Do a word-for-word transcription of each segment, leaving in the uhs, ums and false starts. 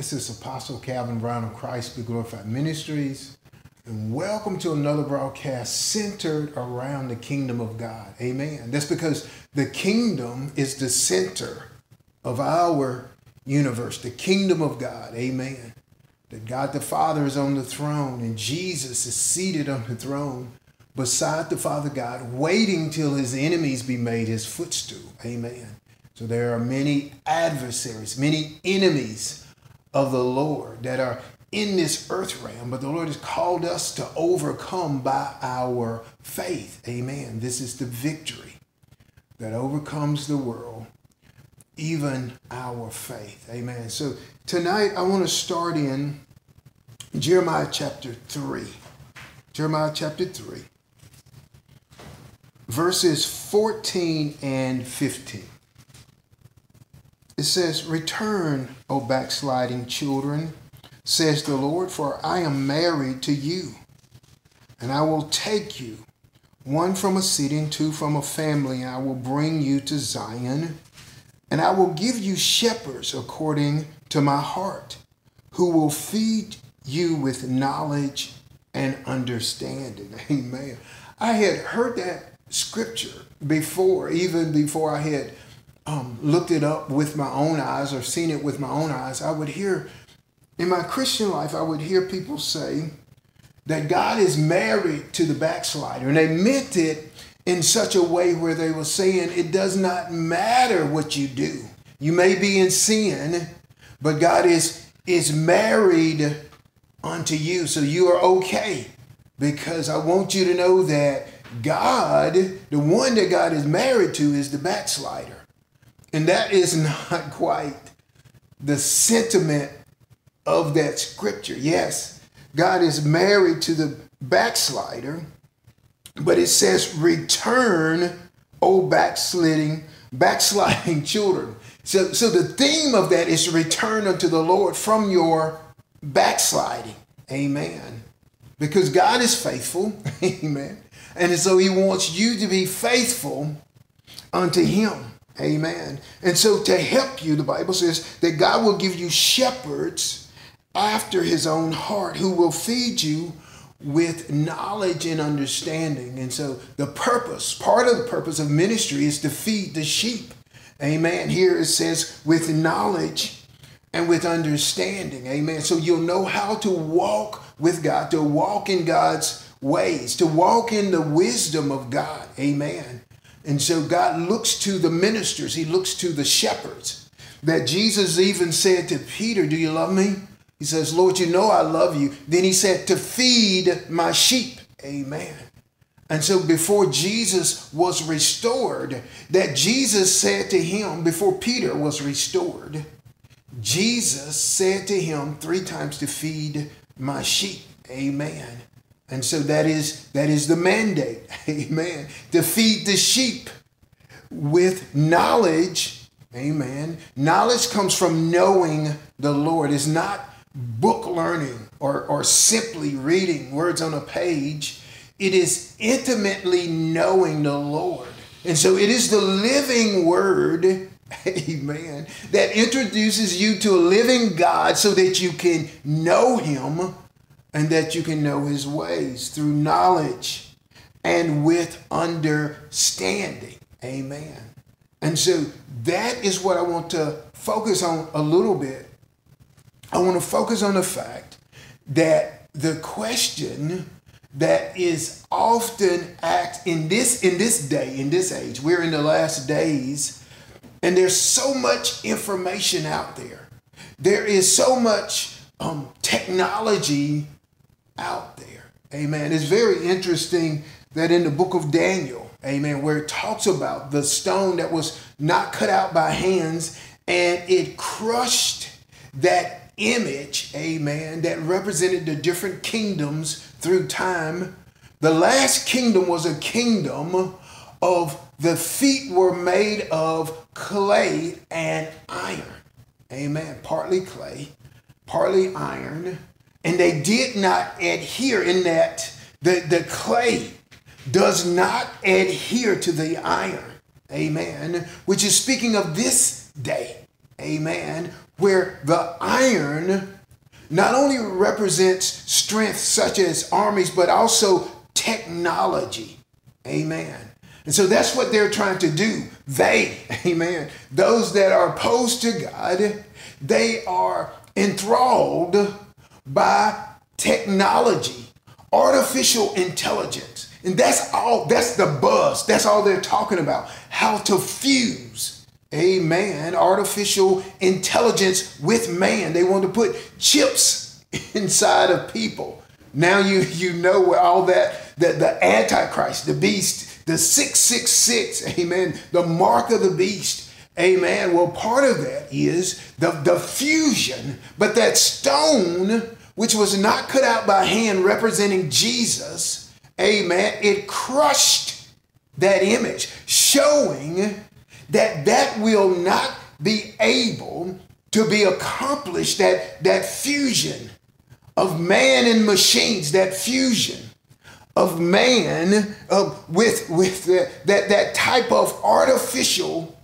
This is Apostle Calvin Brown of Christ, Be Glorified Ministries. And welcome to another broadcast centered around the kingdom of God. Amen. That's because the kingdom is the center of our universe, the kingdom of God. Amen. That God the Father is on the throne and Jesus is seated on the throne beside the Father God, waiting till his enemies be made his footstool. Amen. So there are many adversaries, many enemies of the Lord that are in this earth realm, but the Lord has called us to overcome by our faith. Amen. This is the victory that overcomes the world, even our faith. Amen. So tonight I want to start in Jeremiah chapter three. Jeremiah chapter three, verses fourteen and fifteen. It says, "Return, O backsliding children, says the Lord, for I am married to you, and I will take you, one from a city and two from a family, and I will bring you to Zion, and I will give you shepherds according to my heart, who will feed you with knowledge and understanding." Amen. I had heard that scripture before, even before I had um, looked it up with my own eyes or seen it with my own eyes. I would hear in my Christian life, I would hear people say that God is married to the backslider. And they meant it in such a way where they were saying, it does not matter what you do. You may be in sin, but God is, is married unto you. So you are okay, because I want you to know that God, the one that God is married to, is the backslider. And that is not quite the sentiment of that scripture. Yes, God is married to the backslider, but it says, "Return, O backsliding, backsliding children." So, so the theme of that is return unto the Lord from your backsliding. Amen. Because God is faithful. Amen. And so he wants you to be faithful unto him. Amen. And so to help you, the Bible says that God will give you shepherds after his own heart, who will feed you with knowledge and understanding. And so the purpose, part of the purpose of ministry, is to feed the sheep. Amen. Here it says with knowledge and with understanding. Amen. So you'll know how to walk with God, to walk in God's ways, to walk in the wisdom of God. Amen. And so God looks to the ministers. He looks to the shepherds. That Jesus even said to Peter, "Do you love me?" He says, "Lord, you know I love you." Then he said, "To feed my sheep." Amen. And so before Jesus was restored, that Jesus said to him, before Peter was restored, Jesus said to him three times, "To feed my sheep." Amen. And so that is, that is the mandate. Amen. To feed the sheep with knowledge. Amen. Knowledge comes from knowing the Lord. It's not book learning or, or simply reading words on a page. It is intimately knowing the Lord. And so it is the living word, amen, that introduces you to a living God so that you can know him and that you can know his ways through knowledge and with understanding. Amen. And so that is what I want to focus on a little bit. I want to focus on the fact that the question that is often asked in this, in this day, in this age, we're in the last days, and there's so much information out there. There is so much um, technology out there. Amen. It's very interesting that in the book of Daniel, amen, where it talks about the stone that was not cut out by hands, and it crushed that image, amen, that represented the different kingdoms through time. The last kingdom was a kingdom of the feet were made of clay and iron. Amen. Partly clay, partly iron. And they did not adhere, in that the, the clay does not adhere to the iron. Amen. Which is speaking of this day. amen, where the iron not only represents strength such as armies, but also technology, amen. And so that's what they're trying to do. They, amen, those that are opposed to God, they are enthralled by technology, artificial intelligence. And that's all, that's the buzz. That's all they're talking about. How to fuse, amen, artificial intelligence with man. They want to put chips inside of people. Now you, you know where all that, the, the Antichrist, the beast, the six six six, amen, the mark of the beast. Amen. Well, part of that is the, the fusion, but that stone, which was not cut out by hand, representing Jesus, amen, it crushed that image, showing that that will not be able to be accomplished, that, that fusion of man and machines, that fusion of man uh, with, with the, that, that type of artificial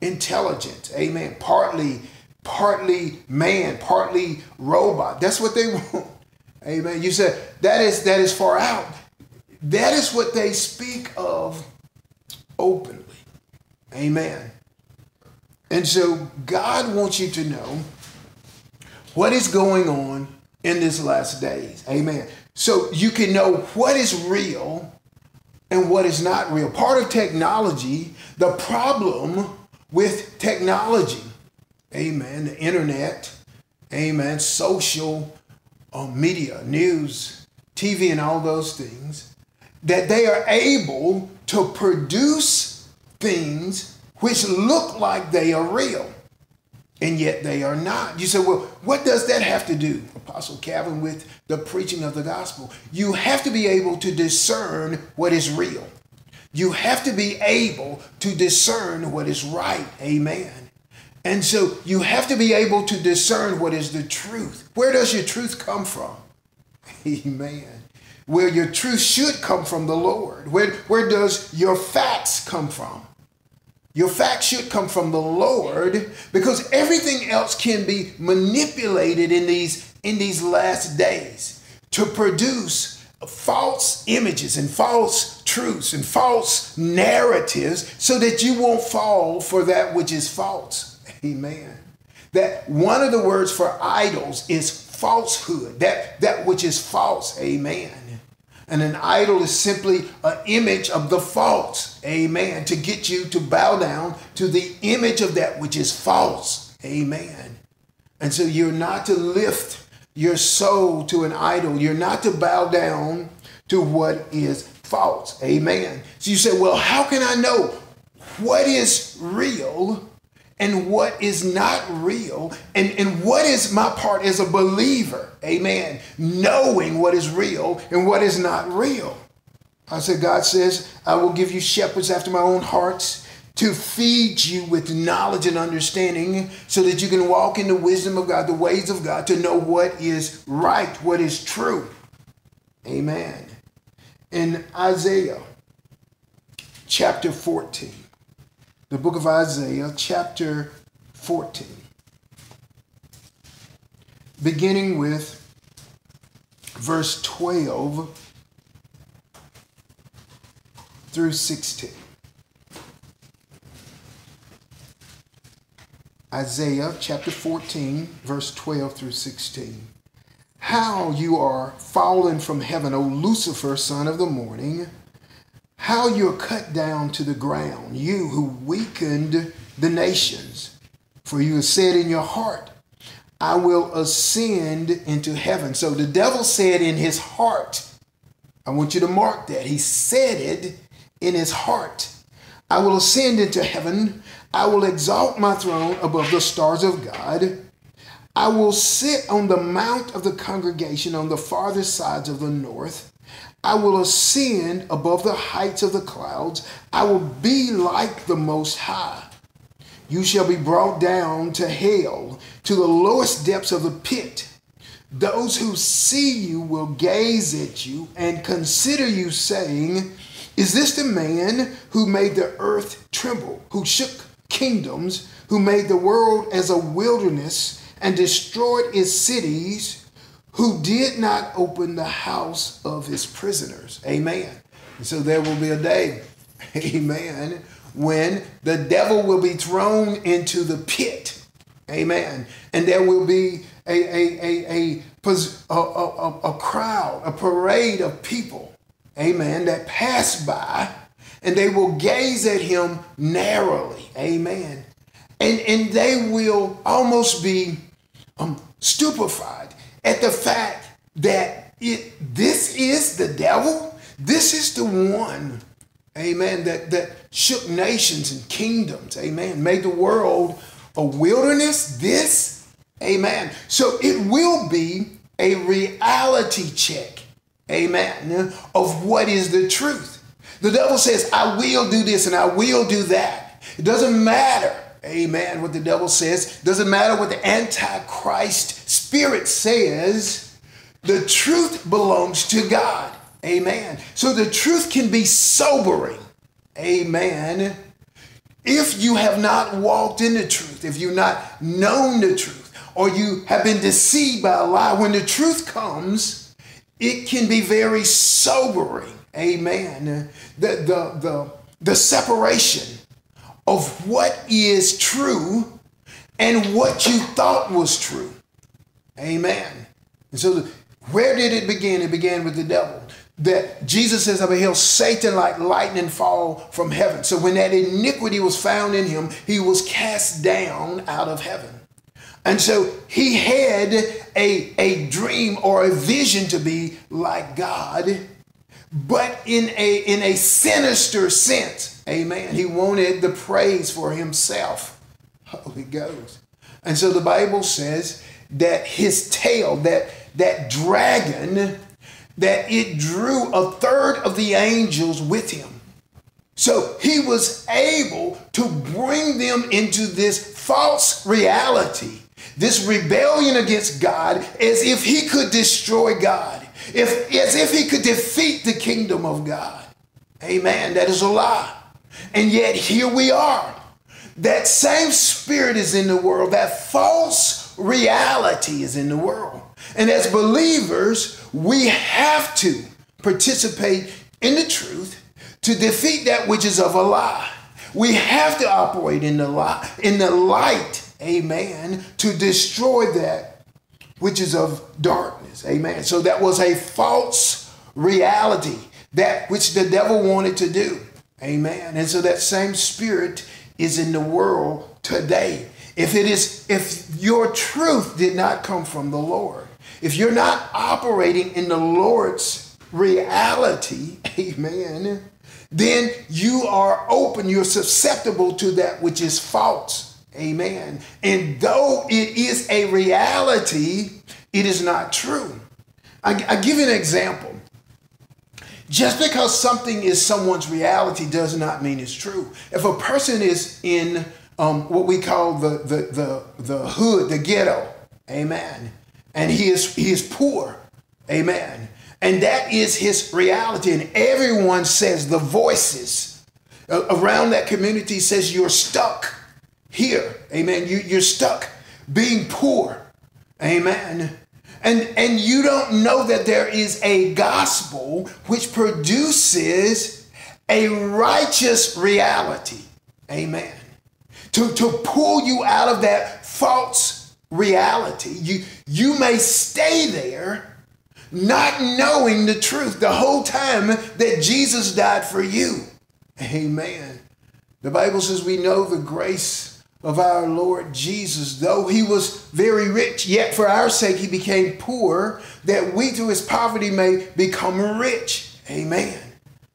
intelligence, amen, partly partly man, partly robot. That's what they want, amen. You said that is that is far out. That is what they speak of openly, amen. And so God wants you to know what is going on in this last days, amen, so you can know what is real and what is not real. Part of technology, the problem with technology, amen, the internet, amen, social uh, media, news, T V, and all those things, that they are able to produce things which look like they are real, and yet they are not. You say, well, what does that have to do, Apostle Calvin, with the preaching of the gospel? You have to be able to discern what is real. You have to be able to discern what is right, amen. And so you have to be able to discern what is the truth. Where does your truth come from? Amen. Where your truth should come from the Lord. Where, where does your facts come from? Your facts should come from the Lord, because everything else can be manipulated in these, in these last days to produce false images and false truths and false narratives, so that you won't fall for that which is false. Amen. That one of the words for idols is falsehood, that, that which is false. Amen. And an idol is simply an image of the false. Amen. To get you to bow down to the image of that which is false. Amen. And so you're not to lift your soul to an idol. You're not to bow down to what is false. Amen. So you say, well, how can I know what is real and what is not real? And, and what is my part as a believer? Amen. Knowing what is real and what is not real. I said, God says, I will give you shepherds after my own hearts, to feed you with knowledge and understanding, so that you can walk in the wisdom of God, the ways of God, to know what is right, what is true. Amen. In Isaiah chapter fourteen, the book of Isaiah chapter fourteen, beginning with verse twelve through sixteen. Isaiah chapter fourteen, verse twelve through sixteen. How you are fallen from heaven, O Lucifer, son of the morning. How you are cut down to the ground, you who weakened the nations. For you have said in your heart, I will ascend into heaven. So the devil said in his heart, I want you to mark that. He said it in his heart. I will ascend into heaven. I will exalt my throne above the stars of God. I will sit on the mount of the congregation on the farthest sides of the north. I will ascend above the heights of the clouds. I will be like the Most High. You shall be brought down to hell, to the lowest depths of the pit. Those who see you will gaze at you and consider you, saying, is this the man who made the earth tremble, who shook kingdoms, who made the world as a wilderness and destroyed its cities, who did not open the house of his prisoners. Amen. And so there will be a day, amen, when the devil will be thrown into the pit. Amen. And there will be a, a, a, a, a, a, a crowd, a parade of people, amen, that pass by, and they will gaze at him narrowly. Amen. And, and they will almost be um, stupefied at the fact that it this is the devil. This is the one, amen, that, that shook nations and kingdoms, amen, made the world a wilderness. This, amen. So it will be a reality check, amen, of what is the truth. The devil says, I will do this and I will do that. It doesn't matter, amen, what the devil says. It doesn't matter what the Antichrist spirit says. The truth belongs to God. Amen. So the truth can be sobering. Amen. If you have not walked in the truth, if you've not known the truth, or you have been deceived by a lie, when the truth comes, it can be very sobering. Amen. The, the, the, the separation of what is true and what you thought was true. Amen. And so where did it begin? It began with the devil. That Jesus says, I beheld Satan like lightning fall from heaven. So when that iniquity was found in him, he was cast down out of heaven. And so he had a, a dream or a vision to be like God, but in a, in a sinister sense. Amen. He wanted the praise for himself. Holy Ghost. And so the Bible says that his tail, that, that dragon, that it drew a third of the angels with him. So he was able to bring them into this false reality, this rebellion against God, as if he could destroy God, if, as if he could defeat the kingdom of God. Amen. That is a lie. And yet here we are. That same spirit is in the world. That false reality is in the world. And as believers, we have to participate in the truth to defeat that which is of a lie. We have to operate in the light, in the light, amen, to destroy that which is of darkness, amen. So that was a false reality, that which the devil wanted to do, amen. And so that same spirit is in the world today. If it is, if your truth did not come from the Lord, if you're not operating in the Lord's reality, amen, then you are open, you're susceptible to that which is false, amen. And though it is a reality, it is not true. I, I give you an example. Just because something is someone's reality does not mean it's true. If a person is in um, what we call the, the, the, the hood, the ghetto, amen, and he is, he is poor, amen, and that is his reality. And everyone says, the voices around that community says, you're stuck here, amen. You, you're stuck being poor, amen. And, and you don't know that there is a gospel which produces a righteous reality, amen, to, to pull you out of that false reality. You, you may stay there not knowing the truth the whole time that Jesus died for you. Amen. The Bible says we know the grace of our Lord Jesus. Though he was very rich, yet for our sake he became poor, that we through his poverty may become rich. Amen.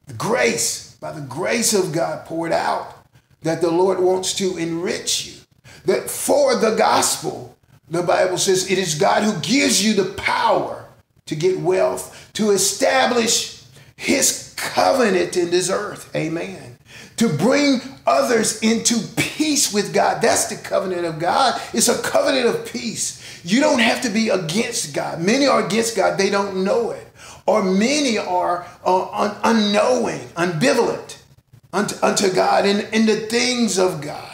The grace, by the grace of God poured out, that the Lord wants to enrich you. That for the gospel, the Bible says it is God who gives you the power to get wealth, to establish his covenant in this earth. Amen. To bring others into peace with God. That's the covenant of God. It's a covenant of peace. You don't have to be against God. Many are against God. They don't know it. Or many are uh, un unknowing, ambivalent unto, unto God and in the things of God.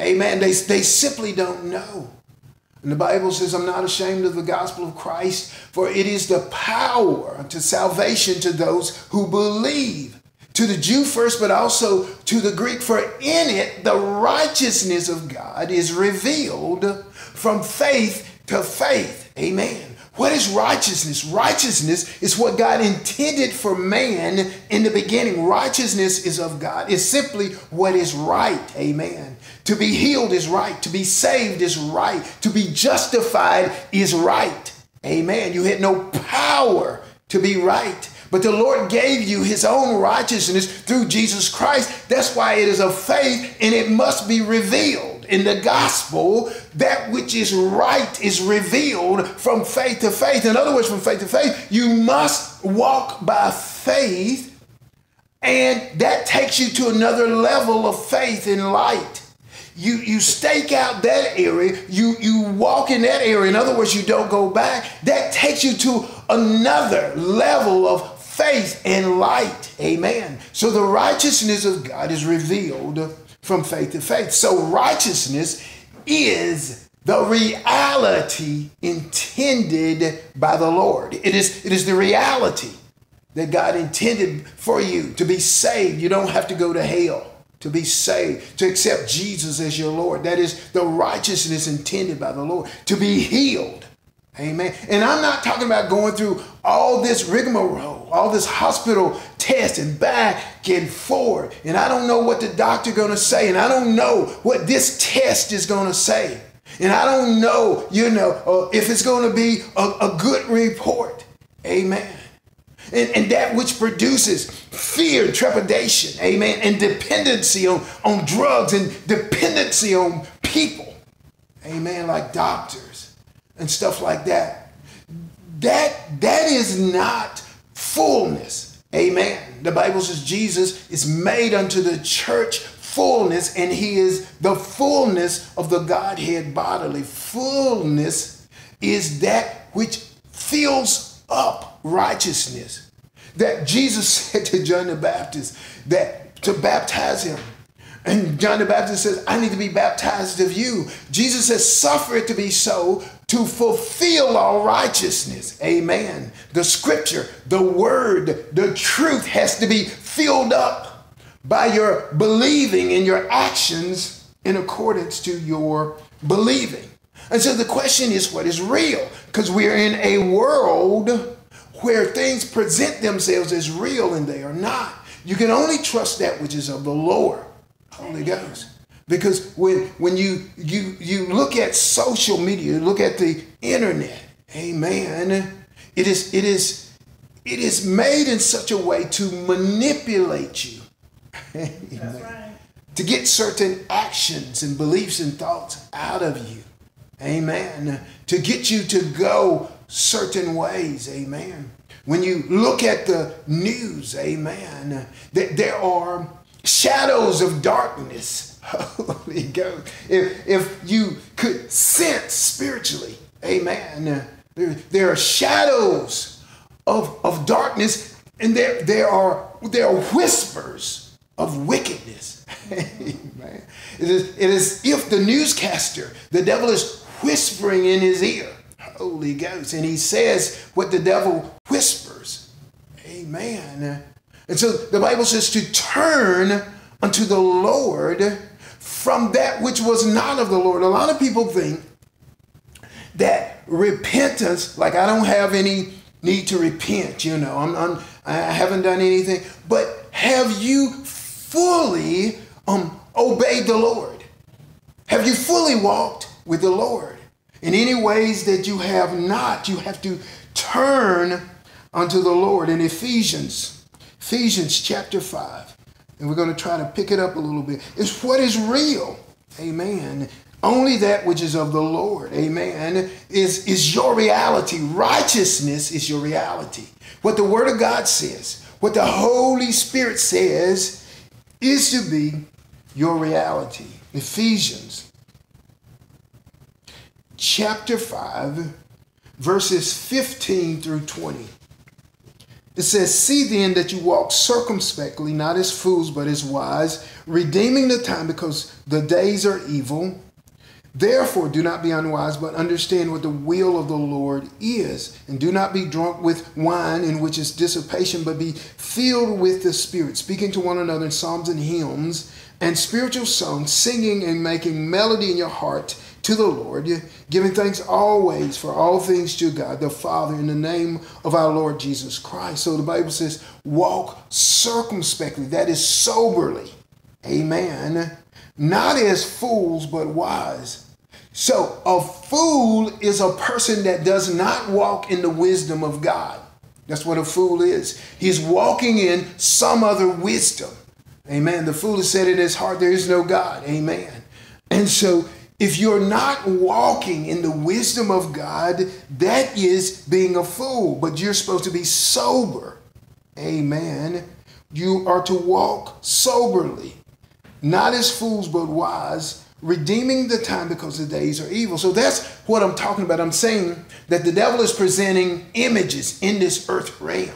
Amen. They, they simply don't know. And the Bible says, I'm not ashamed of the gospel of Christ, for it is the power to salvation to those who believe. To the Jew first, but also to the Greek, for in it the righteousness of God is revealed from faith to faith. Amen. What is righteousness? Righteousness is what God intended for man in the beginning. Righteousness is of God. It's simply what is right. Amen. To be healed is right. To be saved is right. To be justified is right. Amen. You had no power to be right. But the Lord gave you his own righteousness through Jesus Christ. That's why it is of faith, and it must be revealed. In the gospel, that which is right is revealed from faith to faith. In other words, from faith to faith, you must walk by faith, and that takes you to another level of faith in light. You, you stake out that area. You, you walk in that area. In other words, you don't go back. That takes you to another level of faith and light. Amen. So the righteousness of God is revealed from faith to faith. So righteousness is the reality intended by the Lord. It is, it is the reality that God intended for you to be saved. You don't have to go to hell to be saved, to accept Jesus as your Lord. That is the righteousness intended by the Lord, to be healed. Amen. And I'm not talking about going through all this rigmarole, all this hospital test and back and forth. And I don't know what the doctor going to say. And I don't know what this test is going to say. And I don't know, you know, uh, if it's going to be a, a good report. Amen. And, and that which produces fear, trepidation, amen, and dependency on, on drugs and dependency on people, amen, like doctors and stuff like that. That, that is not fullness, amen. The Bible says Jesus is made unto the church fullness, and he is the fullness of the Godhead bodily. Fullness is that which fills up righteousness. That Jesus said to John the Baptist that to baptize him, and John the Baptist says, I need to be baptized of you. Jesus says, suffer it to be so, to fulfill all righteousness. Amen. The scripture, the word, the truth has to be filled up by your believing and your actions in accordance to your believing. And so the question is, what is real? Because we are in a world where things present themselves as real and they are not. You can only trust that which is of the Lord, Holy Ghost. Because when, when you, you, you look at social media, you look at the internet, amen, it is, it is, it is made in such a way to manipulate you. Amen. That's right. To get certain actions and beliefs and thoughts out of you. Amen. To get you to go certain ways. Amen. When you look at the news, amen, that there are shadows of darkness. Holy Ghost. If, if you could sense spiritually, amen, there, there are shadows of, of darkness, and there, there, are, there are whispers of wickedness. Amen. It is, it is if the newscaster, the devil is whispering in his ear, Holy Ghost, and he says what the devil whispers. Amen. And so the Bible says to turn unto the Lord from that which was not of the Lord. A lot of people think that repentance, like I don't have any need to repent, you know, I'm, I'm, I haven't done anything. But have you fully um, obeyed the Lord? Have you fully walked with the Lord? In any ways that you have not, you have to turn unto the Lord. In Ephesians, Ephesians chapter five, and we're going to try to pick it up a little bit. It's what is real, amen. Only that which is of the Lord, amen, is, is your reality. Righteousness is your reality. What the Word of God says, what the Holy Spirit says, is to be your reality. Ephesians chapter five, verses fifteen through twenty. It says, see then that you walk circumspectly, not as fools, but as wise, redeeming the time because the days are evil. Therefore, do not be unwise, but understand what the will of the Lord is. And do not be drunk with wine, in which is dissipation, but be filled with the Spirit, speaking to one another in psalms and hymns and spiritual songs, singing and making melody in your heart to the Lord, giving thanks always for all things to God the Father in the name of our Lord Jesus Christ. So the Bible says, walk circumspectly, that is soberly, amen, not as fools, but wise. So a fool is a person that does not walk in the wisdom of God. That's what a fool is. He's walking in some other wisdom. Amen. The fool has said in his heart, there is no God. Amen. And so if you're not walking in the wisdom of God, that is being a fool, but you're supposed to be sober. Amen. You are to walk soberly, not as fools, but wise, redeeming the time because the days are evil. So that's what I'm talking about. I'm saying that the devil is presenting images in this earth realm.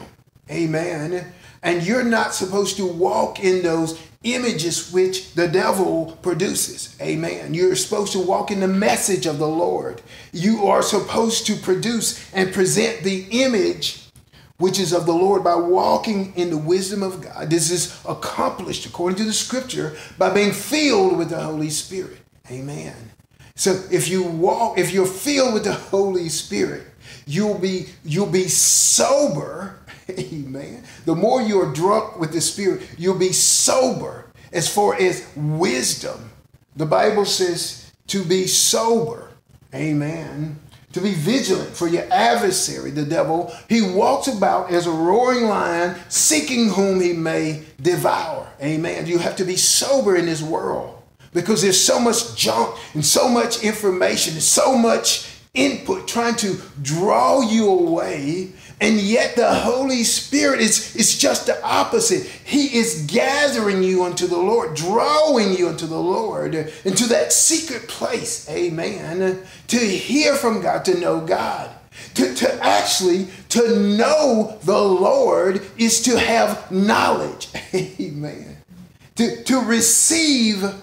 Amen. And you're not supposed to walk in those images which the devil produces. Amen. You're supposed to walk in the message of the Lord. You are supposed to produce and present the image which is of the Lord by walking in the wisdom of God. This is accomplished according to the scripture by being filled with the Holy Spirit. Amen. So if you walk, if you're filled with the Holy Spirit, you'll be, you'll be sober. Amen. The more you're drunk with the Spirit, you'll be sober as far as wisdom. The Bible says to be sober. Amen. To be vigilant, for your adversary, the devil, he walks about as a roaring lion, seeking whom he may devour. Amen. You have to be sober in this world because there's so much junk and so much information and so much input trying to draw you away. And yet the Holy Spirit is, is just the opposite. He is gathering you unto the Lord, drawing you unto the Lord, into that secret place, amen, to hear from God, to know God. To, to actually, to know the Lord is to have knowledge, amen. To, to receive of,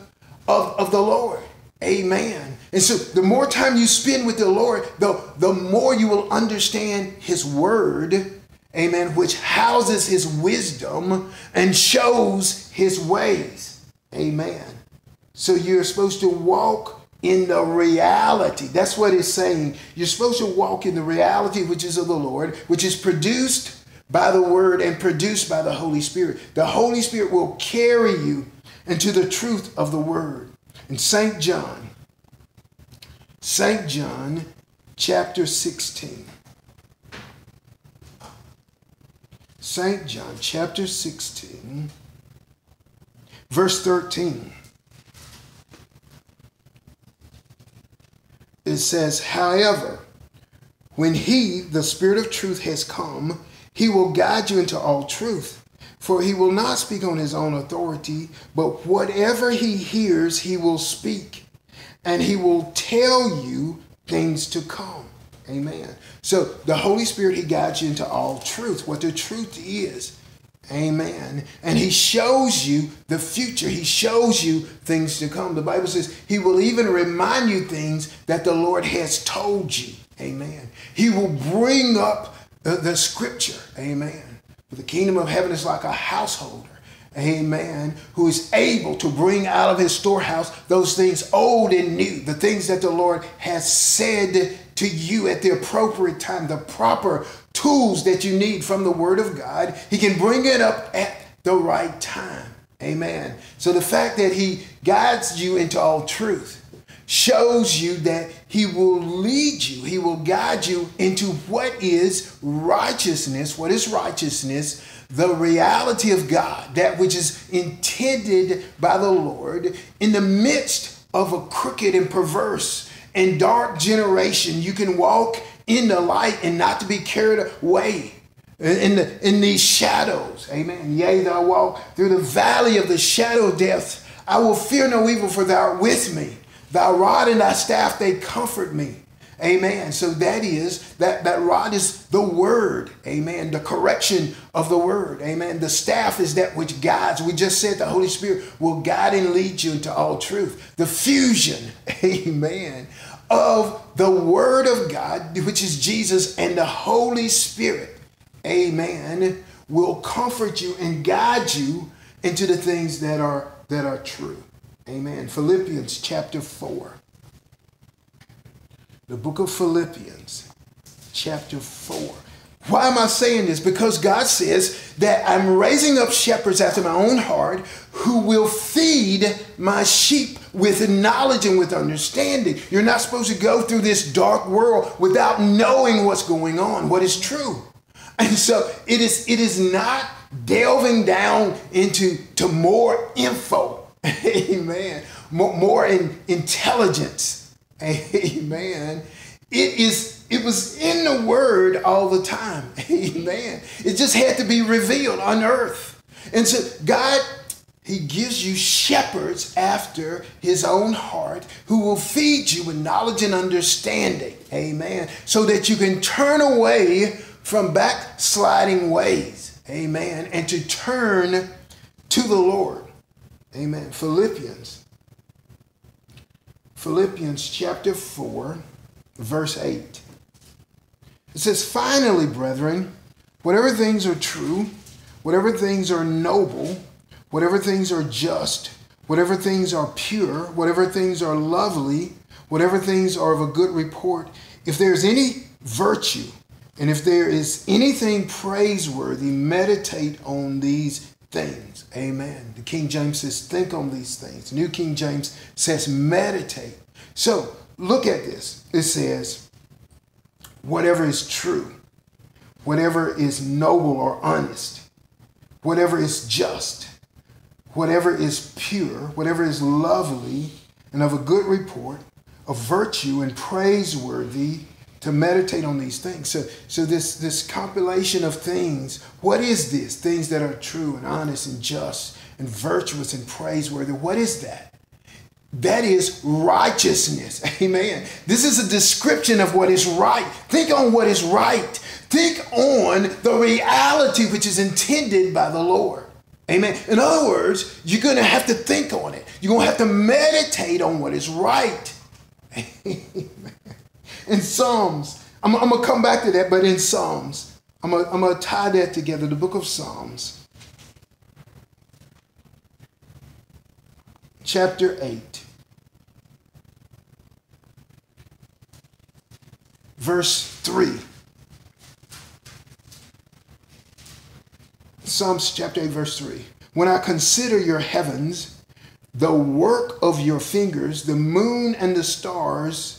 of the Lord, amen. And so the more time you spend with the Lord, the, the more you will understand his word, amen, which houses his wisdom and shows his ways, amen. So you're supposed to walk in the reality. That's what it's saying. You're supposed to walk in the reality which is of the Lord, which is produced by the word and produced by the Holy Spirit. The Holy Spirit will carry you into the truth of the word. In Saint John, Saint John chapter sixteen. Saint John chapter sixteen, verse thirteen. It says, however, when he, the Spirit of truth, has come, he will guide you into all truth. For he will not speak on his own authority, but whatever he hears, he will speak. And he will tell you things to come. Amen. So the Holy Spirit, he guides you into all truth, what the truth is. Amen. And he shows you the future. He shows you things to come. The Bible says he will even remind you things that the Lord has told you. Amen. He will bring up the, the scripture. Amen. For the kingdom of heaven is like a householder. Amen. Who is able to bring out of his storehouse those things old and new, the things that the Lord has said to you at the appropriate time, the proper tools that you need from the word of God. He can bring it up at the right time. Amen. So the fact that he guides you into all truth shows you that he will lead you. He will guide you into what is righteousness. What is righteousness? The reality of God, that which is intended by the Lord in the midst of a crooked and perverse and dark generation. You can walk in the light and not to be carried away in, the, in these shadows. Amen. Yea, thou walk through the valley of the shadow of death. I will fear no evil, for thou art with me. Thy rod and thy staff, they comfort me. Amen. So that is, that, that rod is the word. Amen. The correction of the word. Amen. The staff is that which guides. We just said the Holy Spirit will guide and lead you into all truth. The fusion. Amen. Of the word of God, which is Jesus, and the Holy Spirit. Amen. Will comfort you and guide you into the things that are, that are true. Amen. Philippians chapter four. The book of Philippians, chapter four. Why am I saying this? Because God says that I'm raising up shepherds after my own heart who will feed my sheep with knowledge and with understanding. You're not supposed to go through this dark world without knowing what's going on, what is true. And so it is, it is not delving down into to more info. Amen. More, more in intelligence. Amen. It is, it was in the word all the time. Amen. It just had to be revealed on earth. And so God, he gives you shepherds after his own heart who will feed you with knowledge and understanding. Amen. So that you can turn away from backsliding ways. Amen. And to turn to the Lord. Amen. Philippians. Philippians chapter four, verse eight. It says, finally, brethren, whatever things are true, whatever things are noble, whatever things are just, whatever things are pure, whatever things are lovely, whatever things are of a good report, if there is any virtue and if there is anything praiseworthy, meditate on these things. Amen. The King James says, think on these things. New King James says, meditate. So look at this. It says, whatever is true, whatever is noble or honest, whatever is just, whatever is pure, whatever is lovely and of a good report, of virtue and praiseworthy, to meditate on these things. So, so this, this compilation of things, what is this? Things that are true and honest and just and virtuous and praiseworthy. What is that? That is righteousness. Amen. This is a description of what is right. Think on what is right. Think on the reality which is intended by the Lord. Amen. In other words, you're going to have to think on it. You're going to have to meditate on what is right. Amen. In Psalms, I'm, I'm going to come back to that, but in Psalms, I'm going I'm to tie that together, the book of Psalms, chapter eight, verse three. Psalms chapter eight, verse three. When I consider your heavens, the work of your fingers, the moon and the stars,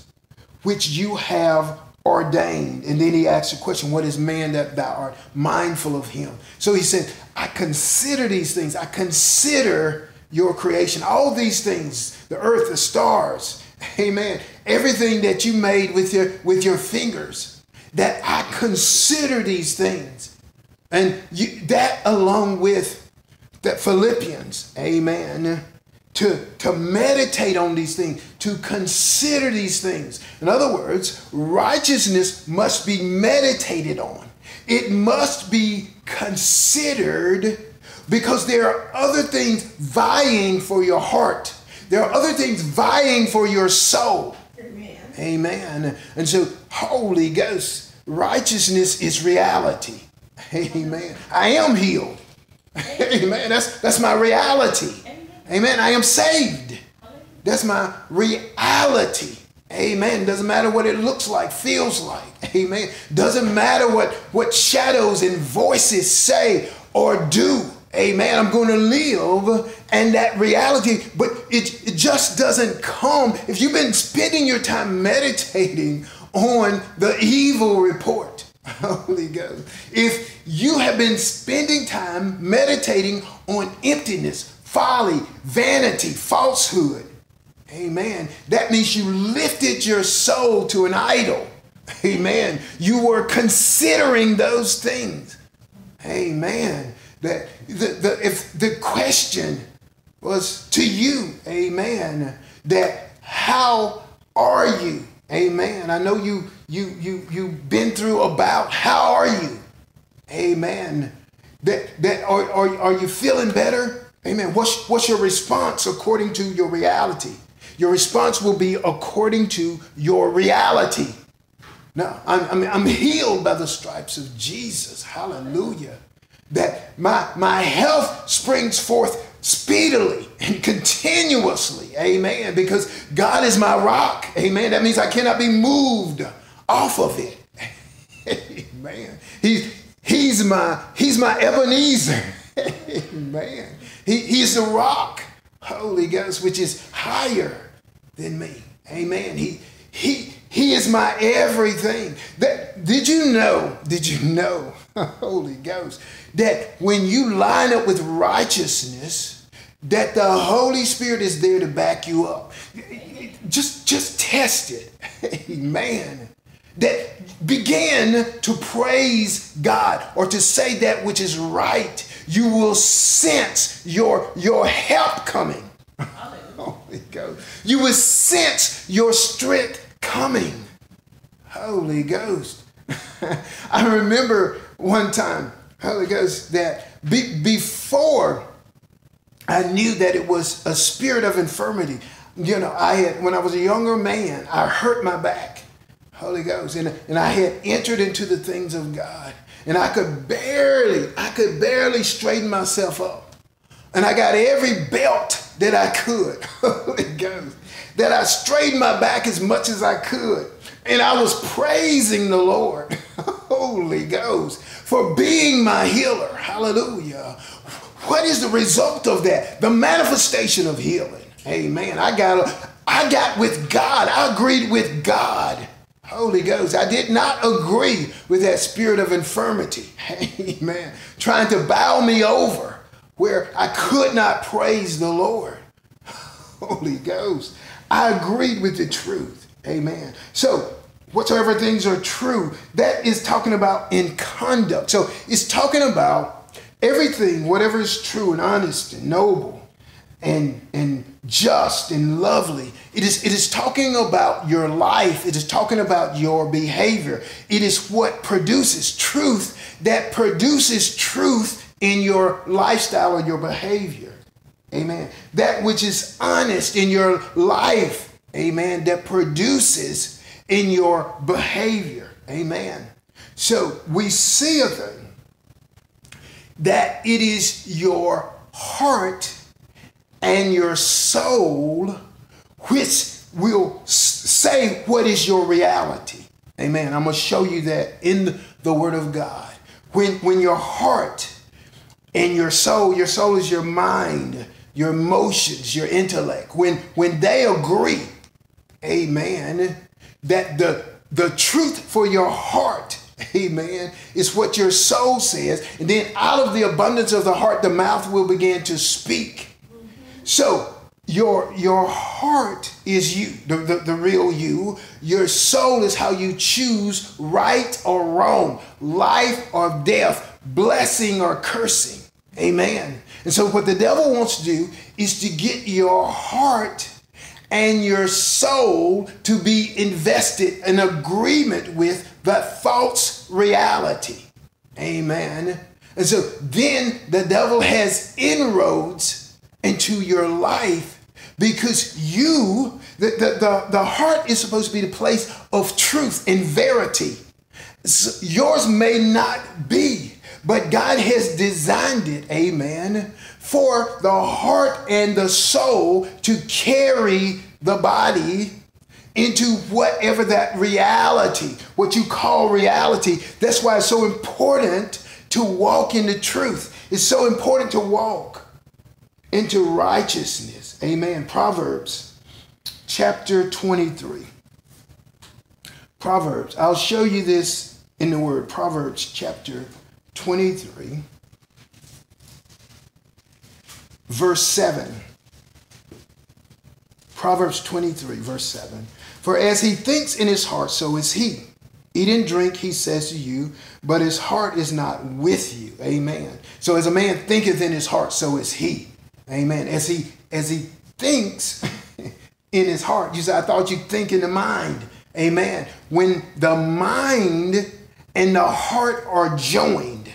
which you have ordained. And then he asks a question, what is man that thou art mindful of him? So he said, I consider these things. I consider your creation. All these things, the earth, the stars, amen. Everything that you made with your, with your fingers, that I consider these things. And you, that along with that Philippians, amen. To, to meditate on these things, to consider these things. In other words, righteousness must be meditated on. It must be considered because there are other things vying for your heart. There are other things vying for your soul. Amen. Amen. And so, Holy Ghost, righteousness is reality. Amen. I am healed. Amen. That's, that's my reality. Amen. I am saved. That's my reality. Amen. Doesn't matter what it looks like, feels like. Amen. Doesn't matter what, what shadows and voices say or do. Amen. I'm going to live in that reality, but it, it just doesn't come. If you've been spending your time meditating on the evil report, Holy Ghost, if you have been spending time meditating on emptiness, folly, vanity, falsehood. Amen. That means you lifted your soul to an idol. Amen. You were considering those things. Amen. That the, the, if the question was to you, amen, that how are you? Amen. I know you, you, you, you've been through about, how are you? Amen. That, that, are, are, are you feeling better? Amen. What's, what's your response according to your reality? Your response will be according to your reality. No, I'm, I'm, I'm healed by the stripes of Jesus. Hallelujah. That my, my health springs forth speedily and continuously. Amen. Because God is my rock. Amen. That means I cannot be moved off of it. Amen. He's, he's my, he's my Ebenezer. Amen. He, he's the rock, Holy Ghost, which is higher than me. Amen. He, he, he is my everything. That, did you know, did you know, Holy Ghost, that when you line up with righteousness, that the Holy Spirit is there to back you up? Just, just test it. Amen. That begin to praise God or to say that which is right. You will sense your, your help coming. Holy Ghost. You will sense your strength coming. Holy Ghost. I remember one time, Holy Ghost, that be, before I knew that it was a spirit of infirmity, you know, I had, when I was a younger man, I hurt my back, Holy Ghost, and, and I had entered into the things of God, and I could barely, I could barely straighten myself up, and I got every belt that I could, Holy Ghost, that I straightened my back as much as I could, and I was praising the Lord. Holy Ghost, for being my healer. Hallelujah. What is the result of that? The manifestation of healing. Amen. I got, I got with God. I agreed with God. Holy Ghost, I did not agree with that spirit of infirmity. Amen. Trying to bow me over where I could not praise the Lord. Holy Ghost, I agreed with the truth. Amen. So, whatsoever things are true, that is talking about in conduct. So it's talking about everything, whatever is true and honest and noble and, and just and lovely. It is, it is talking about your life. It is talking about your behavior. It is what produces truth, that produces truth in your lifestyle or your behavior. Amen. That which is honest in your life. Amen. That produces in your behavior. Amen. So we see a thing that it is your heart and your soul which will say what is your reality. Amen. I'm going to show you that in the Word of God. When, when your heart and your soul, your soul is your mind, your emotions, your intellect, when, when they agree, amen, that the, the truth for your heart, amen, is what your soul says. And then out of the abundance of the heart, the mouth will begin to speak. Mm-hmm. So your, your heart is you, the, the, the real you. Your soul is how you choose right or wrong, life or death, blessing or cursing. Amen. And so what the devil wants to do is to get your heart and your soul to be invested in agreement with the false reality. Amen. And so then the devil has inroads into your life because you, the, the, the, the heart is supposed to be the place of truth and verity. So yours may not be, but God has designed it, amen, for the heart and the soul to carry the body into whatever that reality, what you call reality. That's why it's so important to walk in the truth. It's so important to walk into righteousness, amen. Proverbs chapter twenty-three. Proverbs, I'll show you this in the Word, Proverbs chapter twenty-three. twenty-three, verse seven. Proverbs twenty-three, verse seven. For as he thinks in his heart, so is he. Eat and drink, he says to you, but his heart is not with you. Amen. So as a man thinketh in his heart, so is he. Amen. As he, as he thinks in his heart, you say, I thought you think in the mind. Amen. When the mind and the heart are joined,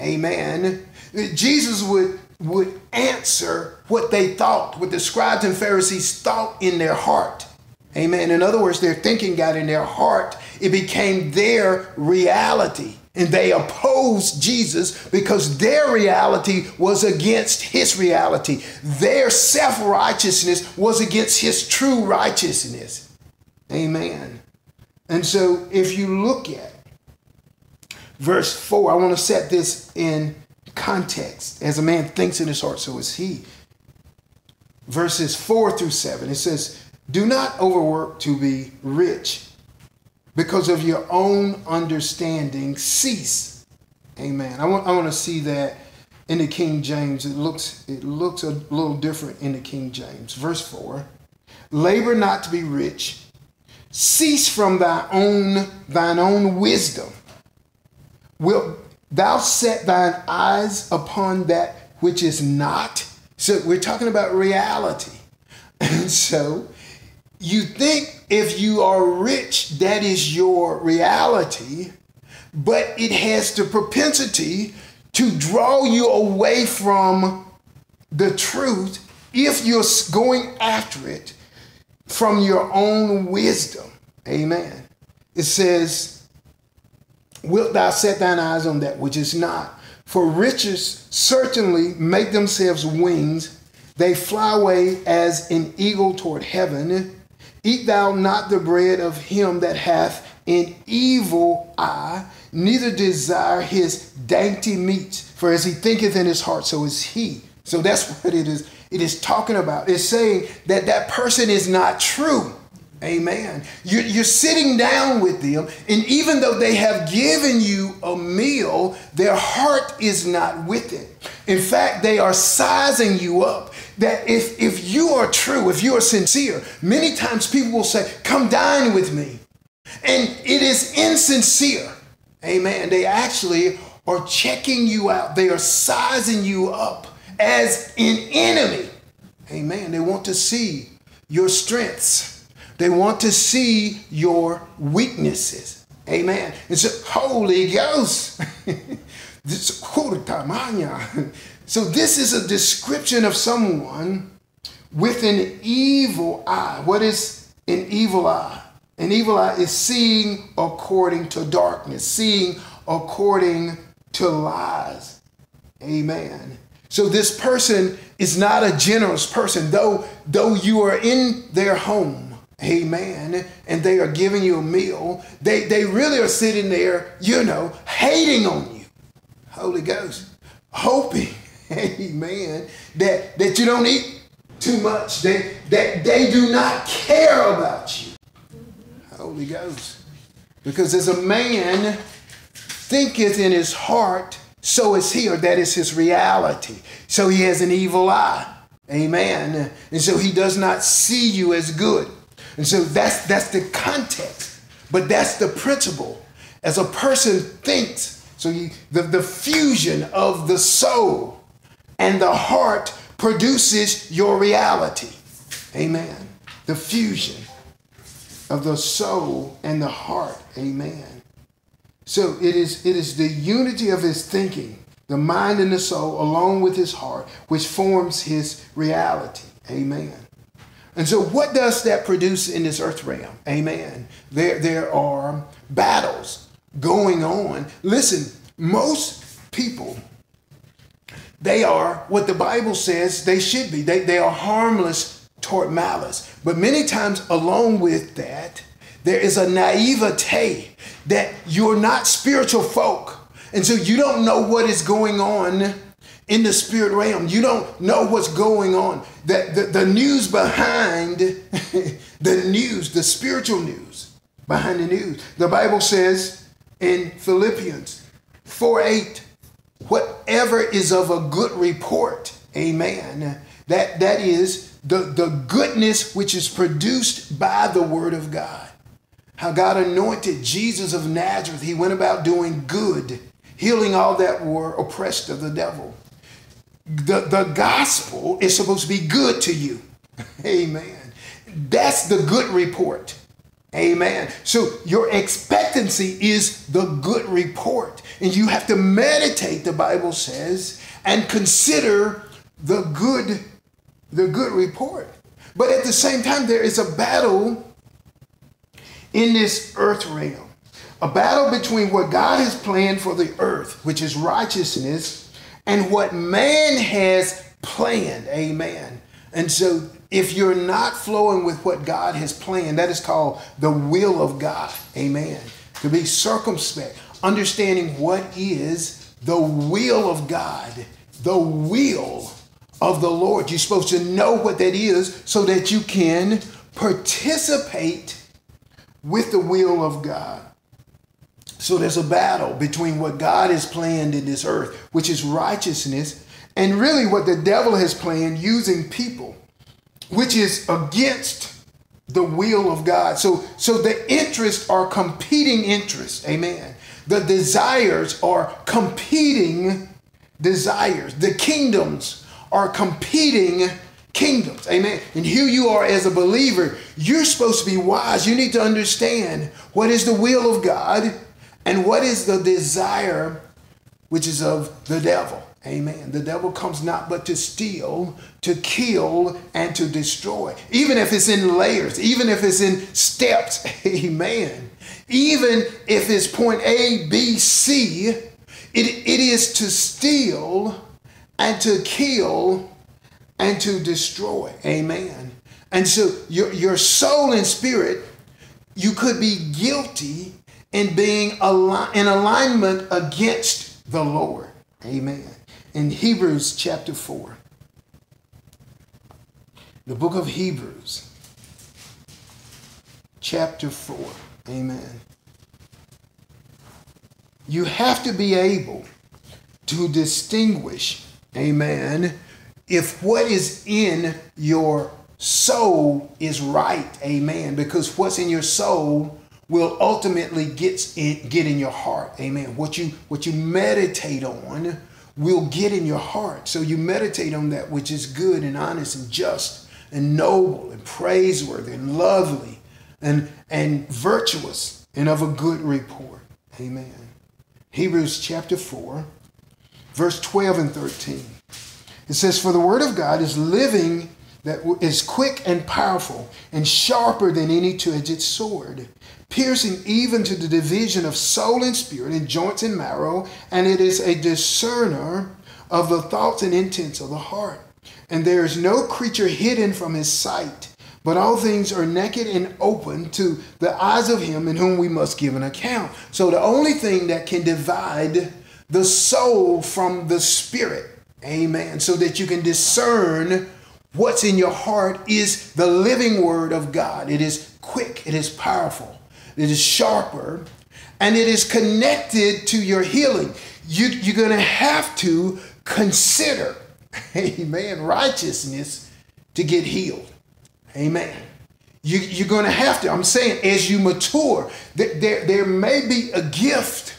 amen, Jesus would, would answer what they thought, what the scribes and Pharisees thought in their heart. Amen. In other words, their thinking got in their heart. It became their reality. And they opposed Jesus because their reality was against his reality. Their self-righteousness was against his true righteousness. Amen. And so if you look at verse four, I want to set this in context. As a man thinks in his heart, so is he. Verses four through seven, it says, do not overwork to be rich. Because of your own understanding, cease. Amen. I want, I want to see that in the King James. It looks, it looks a little different in the King James. Verse four, labor not to be rich. Cease from thy own, thine own wisdom. Wilt thou set thine eyes upon that which is not? So we're talking about reality. And so you think if you are rich, that is your reality, but it has the propensity to draw you away from the truth if you're going after it from your own wisdom. Amen. It says, wilt thou set thine eyes on that which is not? For riches certainly make themselves wings. They fly away as an eagle toward heaven. Eat thou not the bread of him that hath an evil eye, neither desire his dainty meats, for as he thinketh in his heart, so is he. So that's what it is. It is talking about. It's saying that that person is not true. Amen. You're, you're sitting down with them, and even though they have given you a meal, their heart is not with it. In fact, they are sizing you up. That if, if you are true, if you are sincere, many times people will say, come dine with me. And it is insincere. Amen. They actually are checking you out. They are sizing you up as an enemy. Amen. They want to see your strengths. They want to see your weaknesses. Amen. It's a Holy Ghost. This So this is a description of someone with an evil eye. What is an evil eye? An evil eye is seeing according to darkness, seeing according to lies. Amen. So this person is not a generous person, though, though you are in their home. Amen. And they are giving you a meal. They, they really are sitting there, you know, hating on you. Holy Ghost, hoping. Amen. That, that you don't eat too much. They, that they do not care about you. Holy Ghost. Because as a man thinketh in his heart, so is he, or that is his reality. So he has an evil eye. Amen. And so he does not see you as good. And so that's, that's the context. But that's the principle. As a person thinks, so he, the, the fusion of the soul and the heart produces your reality. Amen. The fusion of the soul and the heart. Amen. So it is, it is the unity of his thinking, the mind and the soul, along with his heart, which forms his reality. Amen. And so what does that produce in this earth realm? Amen. There, there are battles going on. Listen, most people, they are what the Bible says they should be. They, they are harmless toward malice. But many times along with that, there is a naivete that you're not spiritual folk. And so you don't know what is going on in the spirit realm. You don't know what's going on. The, the, the news behind the news, the spiritual news behind the news. The Bible says in Philippians four eight, whatever is of a good report, amen, that, that is the, the goodness which is produced by the word of God. How God anointed Jesus of Nazareth. He went about doing good, healing all that were oppressed of the devil. The, the gospel is supposed to be good to you. Amen. That's the good report. Amen. So your expectancy is the good report. And you have to meditate, the Bible says, and consider the good, the good report. But at the same time, there is a battle in this earth realm. A battle between what God has planned for the earth, which is righteousness, and what man has planned. Amen. And so if you're not flowing with what God has planned, that is called the will of God. Amen. To be circumspect, understanding what is the will of God, the will of the Lord. You're supposed to know what that is so that you can participate with the will of God. So there's a battle between what God has planned in this earth, which is righteousness, and really what the devil has planned using people, which is against the will of God. So, so the interests are competing interests. Amen. The desires are competing desires. The kingdoms are competing kingdoms. Amen. And here you are as a believer. You're supposed to be wise. You need to understand what is the will of God, and what is the desire, which is of the devil. Amen. The devil comes not but to steal, to kill, and to destroy. Even if it's in layers, even if it's in steps. Amen. Even if it's point A, B, C, it, it is to steal and to kill and to destroy. Amen. And so your, your soul and spirit, you could be guilty and being al- in alignment against the Lord. Amen. In Hebrews chapter four, the book of Hebrews, chapter four, amen. You have to be able to distinguish, amen, if what is in your soul is right, amen, because what's in your soul will ultimately get in, get in your heart. Amen. What you, what you meditate on will get in your heart. So you meditate on that which is good and honest and just and noble and praiseworthy and lovely and, and virtuous and of a good report. Amen. Hebrews chapter four, verse twelve and thirteen. It says, "For the word of God is living, that is quick and powerful and sharper than any two-edged sword, piercing even to the division of soul and spirit and joints and marrow, and it is a discerner of the thoughts and intents of the heart. And there is no creature hidden from his sight, but all things are naked and open to the eyes of him in whom we must give an account." So the only thing that can divide the soul from the spirit, amen, so that you can discern what's in your heart is the living word of God. It is quick, it is powerful, it is sharper, and it is connected to your healing. You, you're going to have to consider, amen, righteousness to get healed. Amen. You, you're going to have to, I'm saying, as you mature, th there, there may be a gift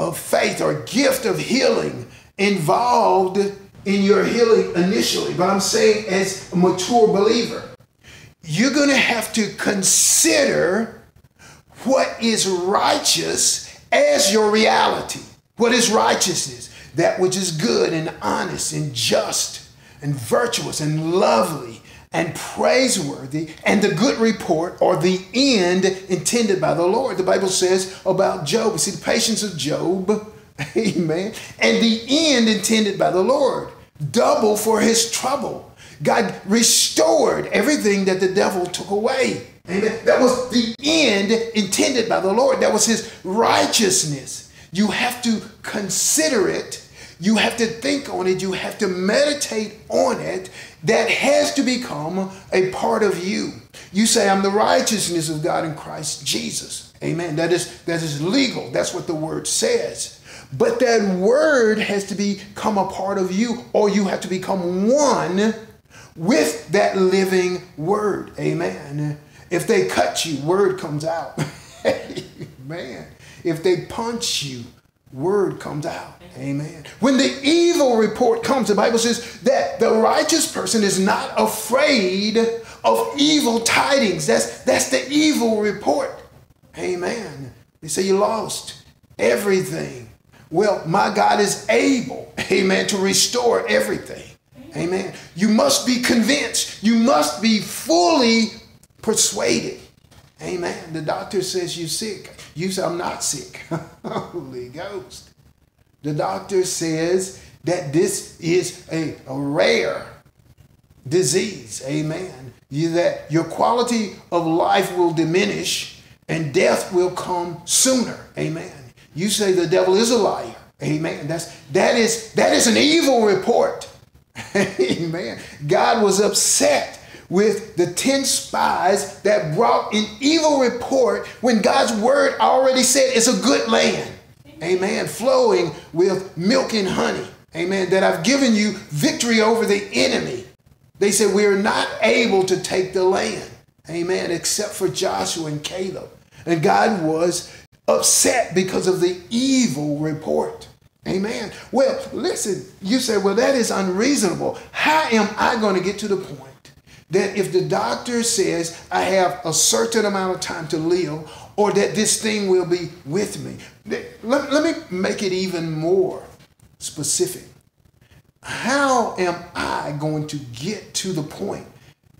of faith or gift of healing involved in your healing initially, but I'm saying as a mature believer, you're going to have to consider what is righteous as your reality. What is righteousness? That which is good and honest and just and virtuous and lovely and praiseworthy and the good report or the end intended by the Lord. The Bible says about Job, we see the patience of Job, amen, and the end intended by the Lord. Double for his trouble. God restored everything that the devil took away. Amen. That was the end intended by the Lord. That was his righteousness. You have to consider it. You have to think on it. You have to meditate on it. That has to become a part of you. You say, "I'm the righteousness of God in Christ Jesus." Amen. That is, that is legal. That's what the word says. But that word has to become a part of you, or you have to become one with that living word. Amen. If they cut you, word comes out. Amen. If they punch you, word comes out. Amen. When the evil report comes, the Bible says that the righteous person is not afraid of evil tidings. That's, that's the evil report. Amen. They say you lost everything. Well, my God is able, amen, to restore everything. Amen. You must be convinced. You must be fully persuaded. Amen. The doctor says you're sick. You say, I'm not sick. Holy Ghost. The doctor says that this is a, a rare disease. Amen. You, that your quality of life will diminish and death will come sooner. Amen. You say the devil is a liar. Amen. That's, that is, that is an evil report. Amen. God was upset with the ten spies that brought an evil report when God's word already said it's a good land. Amen. Flowing with milk and honey. Amen. That I've given you victory over the enemy. They said we are not able to take the land. Amen. Except for Joshua and Caleb. And God was upset because of the evil report. Amen. Well, listen, you say, well, that is unreasonable. How am I going to get to the point that if the doctor says I have a certain amount of time to live, or that this thing will be with me? Let, let me make it even more specific. How am I going to get to the point,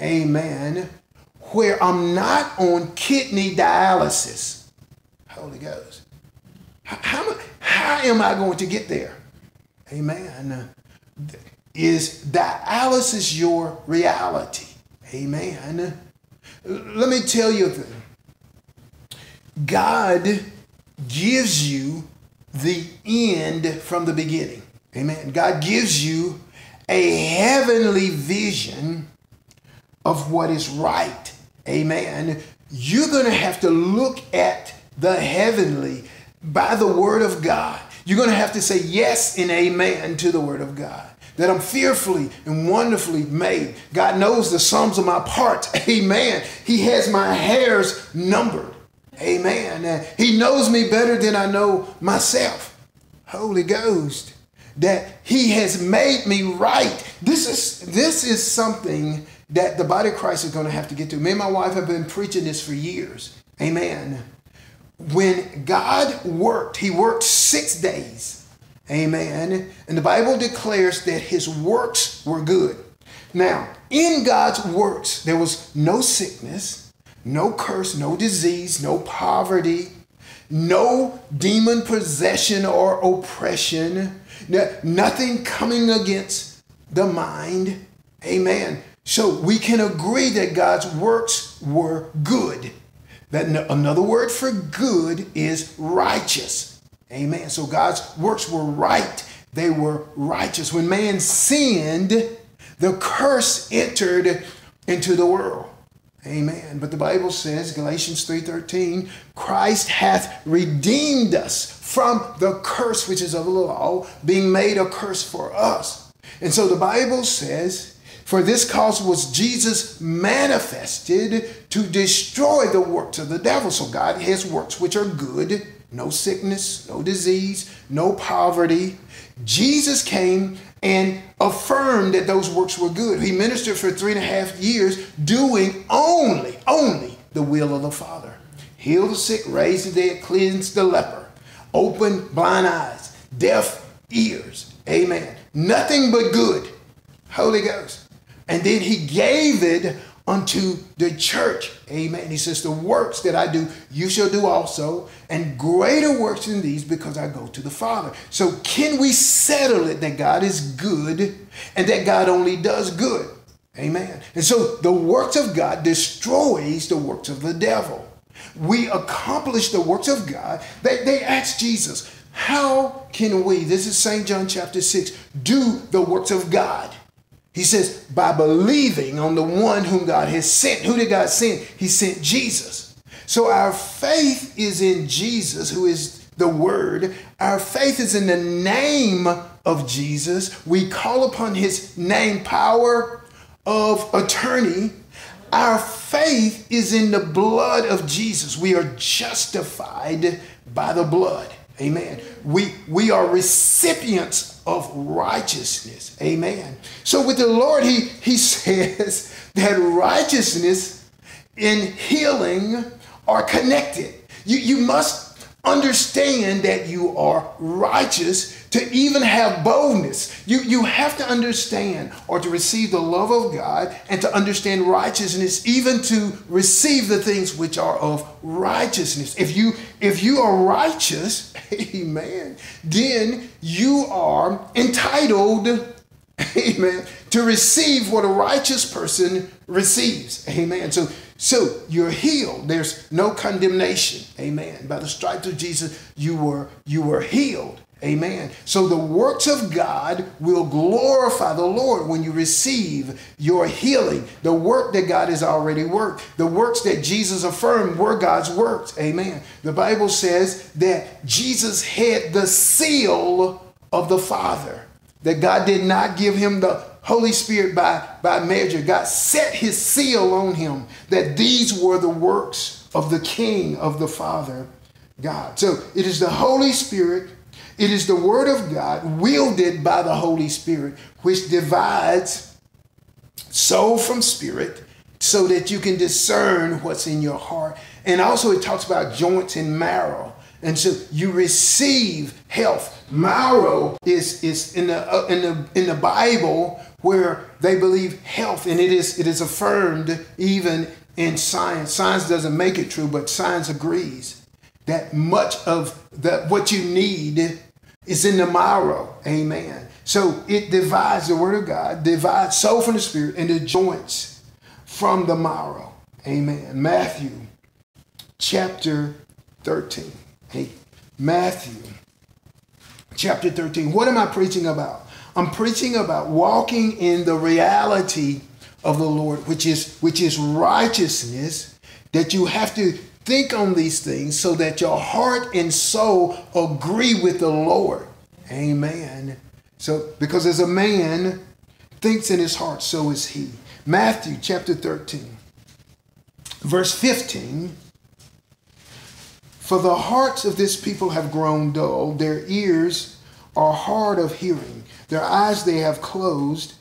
amen, where I'm not on kidney dialysis? Holy Ghost. How, how am I going to get there? Amen. Is dialysis your reality? Amen. Let me tell you a thing. God gives you the end from the beginning. Amen. God gives you a heavenly vision of what is right. Amen. You're going to have to look at the heavenly by the word of God. You're going to have to say yes and amen to the word of God. That I'm fearfully and wonderfully made. God knows the sums of my parts. Amen. He has my hairs numbered. Amen. He knows me better than I know myself. Holy Ghost. That he has made me right. This is, this is something that the body of Christ is going to have to get to. Me and my wife have been preaching this for years. Amen. When God worked, he worked six days. Amen. And the Bible declares that his works were good. Now, in God's works, there was no sickness, no curse, no disease, no poverty, no demon possession or oppression, nothing coming against the mind. Amen. So we can agree that God's works were good. That another word for good is righteous. Amen. So God's works were right. They were righteous. When man sinned, the curse entered into the world. Amen. But the Bible says, Galatians three thirteen, Christ hath redeemed us from the curse, which is of the law, being made a curse for us. And so the Bible says, for this cause was Jesus manifested to destroy the works of the devil. So God, his works, which are good, no sickness, no disease, no poverty. Jesus came and affirmed that those works were good. He ministered for three and a half years doing only, only the will of the Father. Healed the sick, raised the dead, cleansed the leper, opened blind eyes, deaf ears. Amen. Nothing but good. Holy Ghost. And then he gave it unto the church. Amen. He says, the works that I do, you shall do also, and greater works than these, because I go to the Father. So can we settle it that God is good and that God only does good? Amen. And so the works of God destroys the works of the devil. We accomplish the works of God. They, they asked Jesus, how can we, this is Saint John chapter six, do the works of God? He says, by believing on the one whom God has sent. Who did God send? He sent Jesus. So our faith is in Jesus, who is the Word. Our faith is in the name of Jesus. We call upon his name, power of attorney. Our faith is in the blood of Jesus. We are justified by the blood. Amen. We, we are recipients of righteousness. Amen. So with the Lord, he, he says that righteousness and healing are connected. You, you must understand that you are righteous to even have boldness. You, you have to understand or to receive the love of God and to understand righteousness, even to receive the things which are of righteousness. If you, if you are righteous, amen, then you are entitled, amen, to receive what a righteous person receives. Amen. So, so you're healed. There's no condemnation. Amen. By the stripes of Jesus, you were, you were healed. Amen. So the works of God will glorify the Lord when you receive your healing. The work that God has already worked. The works that Jesus affirmed were God's works. Amen. The Bible says that Jesus had the seal of the Father. That God did not give him the Holy Spirit by, by measure. God set his seal on him that these were the works of the King, of the Father, God. So it is the Holy Spirit, it is the Word of God wielded by the Holy Spirit, which divides soul from spirit so that you can discern what's in your heart. And also it talks about joints and marrow. And so you receive health. Marrow is, is in the uh, in the in the Bible where they believe health, and it is it is affirmed even in science. Science doesn't make it true, but science agrees that much of the what you need is in the marrow. Amen. So it divides the Word of God, divides soul from the spirit, and the joints from the marrow. Amen. Matthew chapter thirteen. Hey, Matthew chapter thirteen. What am I preaching about? I'm preaching about walking in the reality of the Lord, which is which is righteousness, that you have to think on these things so that your heart and soul agree with the Lord. Amen. So because as a man thinks in his heart, so is he. Matthew chapter thirteen, verse fifteen. For the hearts of this people have grown dull, their ears are hard of hearing, their eyes they have closed,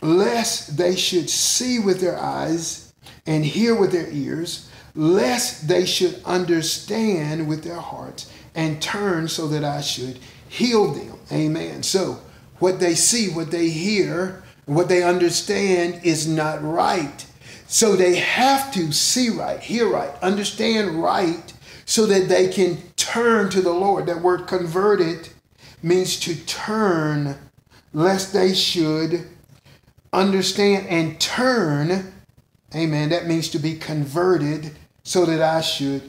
lest they should see with their eyes and hear with their ears, lest they should understand with their hearts and turn so that I should heal them. Amen. So what they see, what they hear, what they understand is not right. So they have to see right, hear right, understand right, so that they can turn to the Lord. That word converted means to turn, lest they should understand and turn. Amen. That means to be converted so that I should,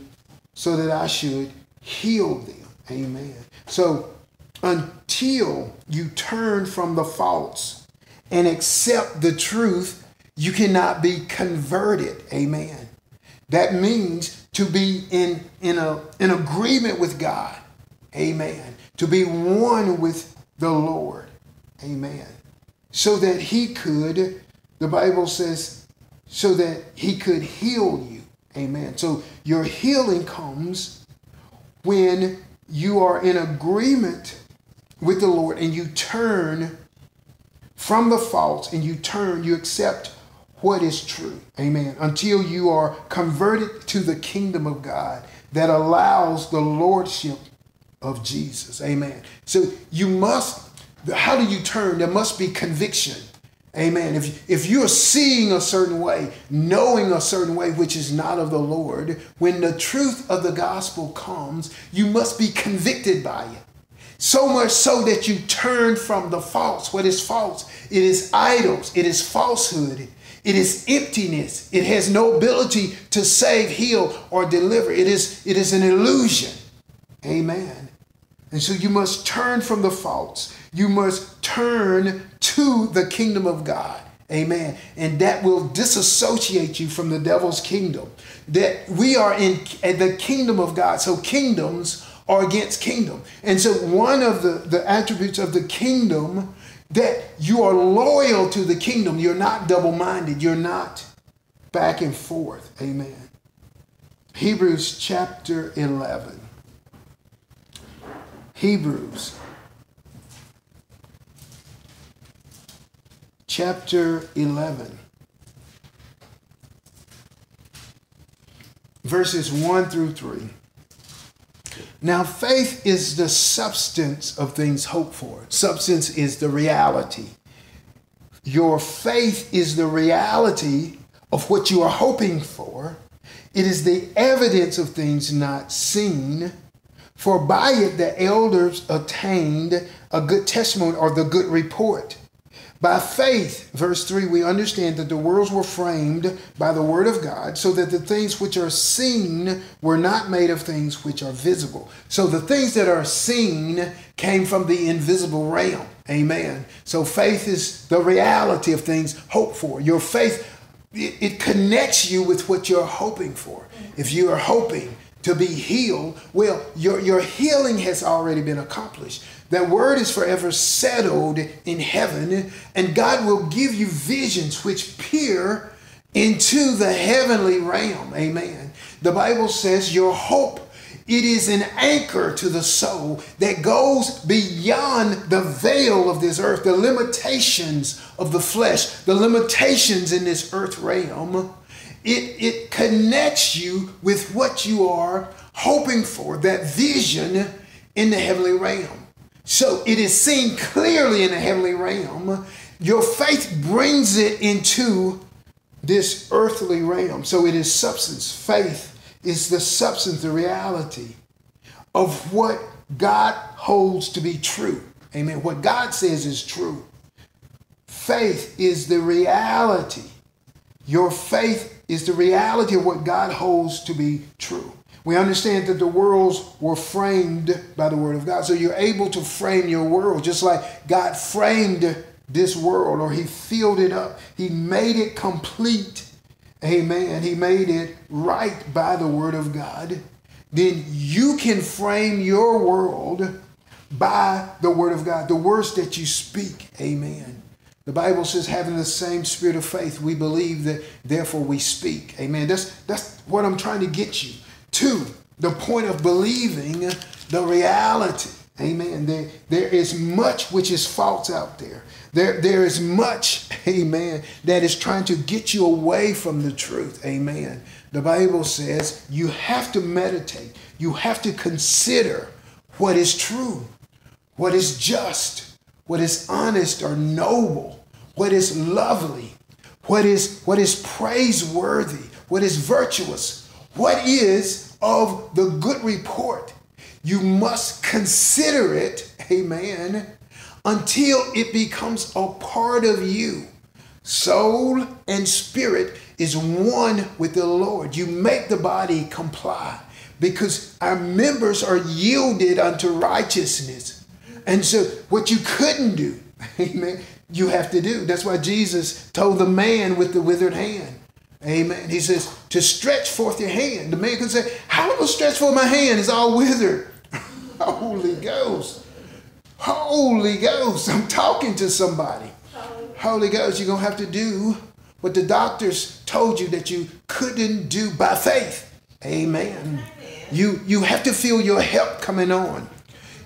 so that I should heal them. Amen. So until you turn from the false and accept the truth, you cannot be converted. Amen. That means to be in, in, a, in agreement with God. Amen. To be one with the Lord. Amen. So that he could, the Bible says, so that he could heal you. Amen. So your healing comes when you are in agreement with the Lord and you turn from the false and you turn, you accept what is true. Amen. Until you are converted to the kingdom of God that allows the lordship of Jesus. Amen. So you must, how do you turn? There must be conviction. Amen. If, if you're seeing a certain way, knowing a certain way, which is not of the Lord, when the truth of the gospel comes, you must be convicted by it. So much so that you turn from the false. What is false? It is idols. It is falsehood. It is emptiness. It has no ability to save, heal, or deliver. It is, it is an illusion. Amen. And so you must turn from the false. You must turn to the kingdom of God. Amen. And that will disassociate you from the devil's kingdom. That we are in the kingdom of God. So kingdoms are against kingdom. And so one of the, the attributes of the kingdom, that you are loyal to the kingdom. You're not double-minded. You're not back and forth. Amen. Hebrews chapter eleven. Hebrews chapter eleven. verses one through three. Now, faith is the substance of things hoped for. Substance is the reality. Your faith is the reality of what you are hoping for. It is the evidence of things not seen. For by it the elders attained a good testimony, or the good report. By faith, verse three, we understand that the worlds were framed by the word of God, so that the things which are seen were not made of things which are visible. So the things that are seen came from the invisible realm. Amen. So faith is the reality of things hoped for. Your faith, it connects you with what you're hoping for. If you are hoping to be healed, well, your, your healing has already been accomplished. That word is forever settled in heaven, and God will give you visions which peer into the heavenly realm. Amen. The Bible says your hope, it is an anchor to the soul that goes beyond the veil of this earth, the limitations of the flesh, the limitations in this earth realm. It, it connects you with what you are hoping for, that vision in the heavenly realm. So it is seen clearly in the heavenly realm. Your faith brings it into this earthly realm. So it is substance. Faith is the substance, the reality of what God holds to be true. Amen. What God says is true. Faith is the reality. Your faith is the reality of what God holds to be true. We understand that the worlds were framed by the word of God. So you're able to frame your world just like God framed this world, or he filled it up. He made it complete. Amen. He made it right by the word of God. Then you can frame your world by the word of God, the words that you speak. Amen. The Bible says, having the same spirit of faith, we believe that, therefore we speak. Amen. That's, that's what I'm trying to get you to, the point of believing the reality. Amen. There, there is much which is false out there. There, there is much, amen, that is trying to get you away from the truth. Amen. The Bible says you have to meditate. You have to consider what is true, what is just, what is honest or noble, what is lovely, what is, what is praiseworthy, what is virtuous, what is of the good report. You must consider it, amen, until it becomes a part of you. Soul and spirit is one with the Lord. You make the body comply because our members are yielded unto righteousness. And so what you couldn't do, amen, you have to do. That's why Jesus told the man with the withered hand, amen. He says, to stretch forth your hand. The man could say, how am I going to stretch forth my hand? It's all withered. Holy Ghost. Holy Ghost. I'm talking to somebody. Holy Ghost, you're going to have to do what the doctors told you that you couldn't do by faith. Amen. You, you have to feel your help coming on.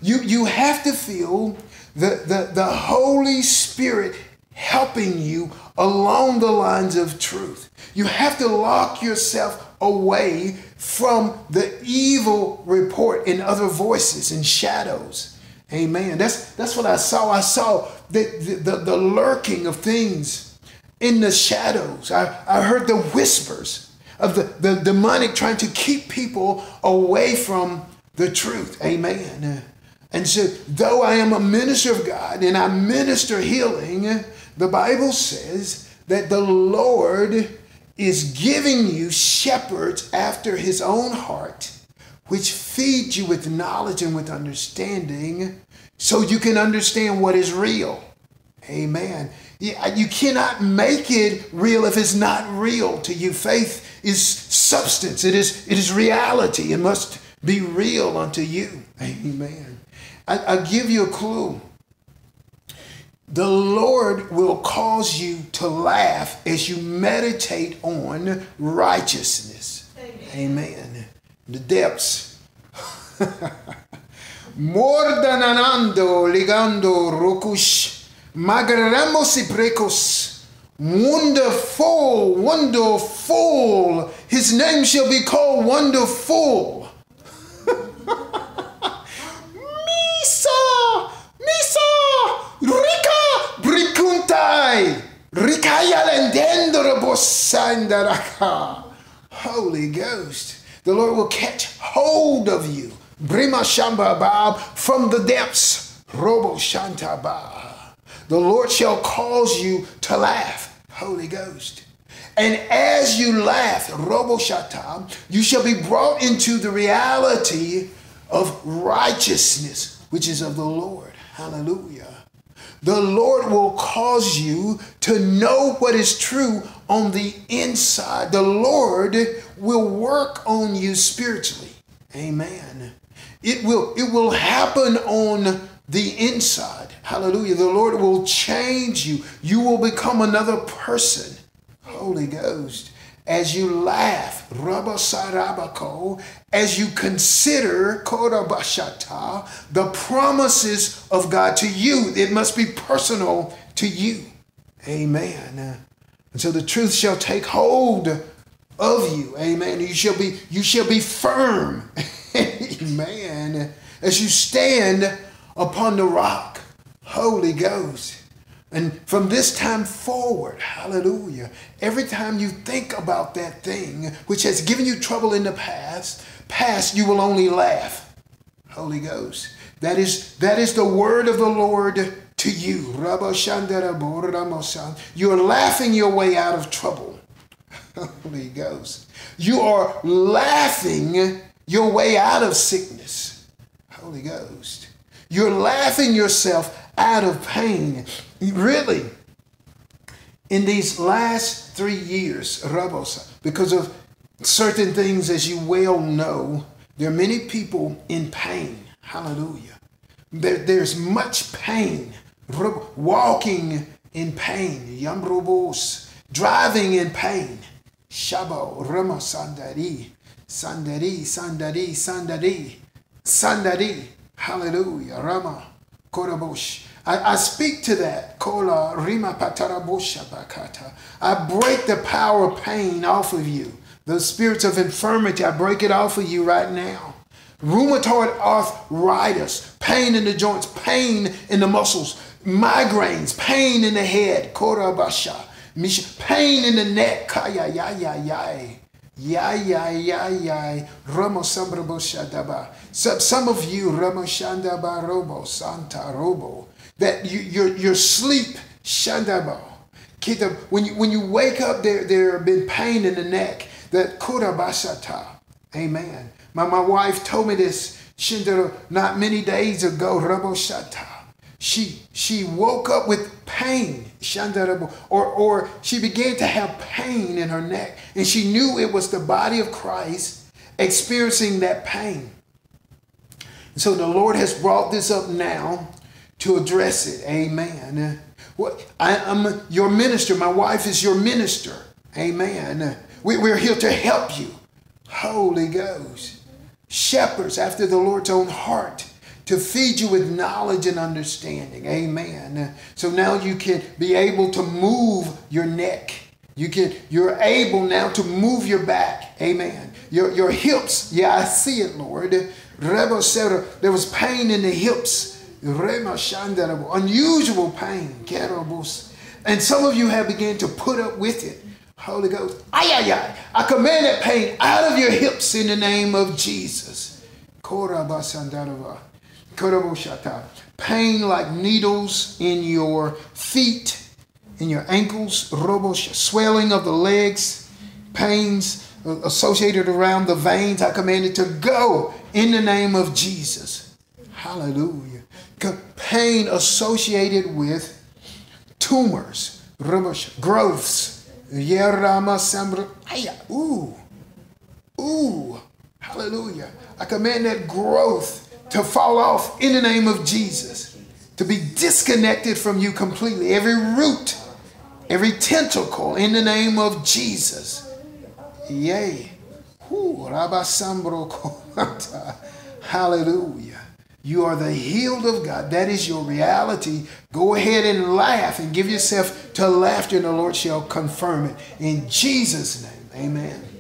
You, you have to feel the, the, the Holy Spirit helping you along the lines of truth. You have to lock yourself away from the evil report and other voices and shadows. Amen. That's, that's what I saw. I saw the, the, the lurking of things in the shadows. I, I heard the whispers of the, the demonic trying to keep people away from the truth. Amen. And so, though I am a minister of God and I minister healing, the Bible says that the Lord is giving you shepherds after his own heart, which feed you with knowledge and with understanding, so you can understand what is real. Amen. You cannot make it real if it's not real to you. Faith is substance. It is, it is reality. It must be real unto you. Amen. I'll give you a clue. The Lord will cause you to laugh as you meditate on righteousness. Amen. Amen. The depths. Mordananando ligando rokush magramos y precos. Wonderful, wonderful His name shall be called Wonderful. Misa, Misa, Rika, Brikuntai, Rika. Holy Ghost, the Lord will catch hold of you. Brima Shamba Bab, from the depths, Robo Shanta Bab. The Lord shall cause you to laugh, Holy Ghost. And as you laugh, Robo Shatam, you shall be brought into the reality of righteousness, which is of the Lord. Hallelujah. The Lord will cause you to know what is true on the inside. The Lord will work on you spiritually. Amen. It will, it will happen on the inside. Hallelujah. The Lord will change you. You will become another person. Holy Ghost. As you laugh, as you consider the promises of God to you, it must be personal to you. Amen. And so the truth shall take hold of you. Amen. You shall be, you shall be firm. Amen. As you stand upon the rock, Holy Ghost. And from this time forward, hallelujah, every time you think about that thing which has given you trouble in the past, past you will only laugh. Holy Ghost. That is, that is the word of the Lord to you. You are laughing your way out of trouble. Holy Ghost. You are laughing your way out of sickness. Holy Ghost. You're laughing yourself out of pain. Really, in these last three years, Rabosa, because of certain things, as you well know, there are many people in pain. Hallelujah. There, there's much pain. Walking in pain. Yamrobos. Driving in pain. Shabo, Ramo, Sandari. Sandari, Sandari, Sandari. Sandari. Hallelujah. Rama. Korabosh. I, I speak to that. Kola rima patarabosha bakata. I break the power of pain off of you. The spirits of infirmity, I break it off of you right now. Rheumatoid arthritis, pain in the joints, pain in the muscles, migraines, pain in the head. Korabasha. Pain in the neck. Kaya ya ya ya. Ya ya ya ya. Ramo sambrabosha daba. Some of you, Ramoshandaba Robo, Santa Robo, that you, your, your sleep, Shandaba, when you, when you wake up, there, there have been pain in the neck, that Kurabashata. Amen. My, my wife told me this, Shindara, not many days ago, Raboshata. She, she woke up with pain, Shandara, or, or she began to have pain in her neck, and she knew it was the body of Christ experiencing that pain. So the Lord has brought this up now to address it. Amen. What I am your minister. My wife is your minister. Amen. We, we're here to help you. Holy Ghost. Shepherds after the Lord's own heart to feed you with knowledge and understanding. Amen. So now you can be able to move your neck. You can, you're able now to move your back. Amen. Your, your hips. Yeah, I see it, Lord. There was pain in the hips, unusual pain, and some of you have begun to put up with it. Holy Ghost, I command that pain out of your hips in the name of Jesus. Pain like needles in your feet, in your ankles, swelling of the legs, pains associated around the veins, I command it to go in the name of Jesus. Hallelujah. Pain associated with tumors, growths. Ooh. Ooh. Hallelujah. I command that growth to fall off in the name of Jesus, to be disconnected from you completely. Every root, every tentacle in the name of Jesus. Yay. Hallelujah. You are the healed of God. That is your reality. Go ahead and laugh and give yourself to laughter, and the Lord shall confirm it. In Jesus' name, amen.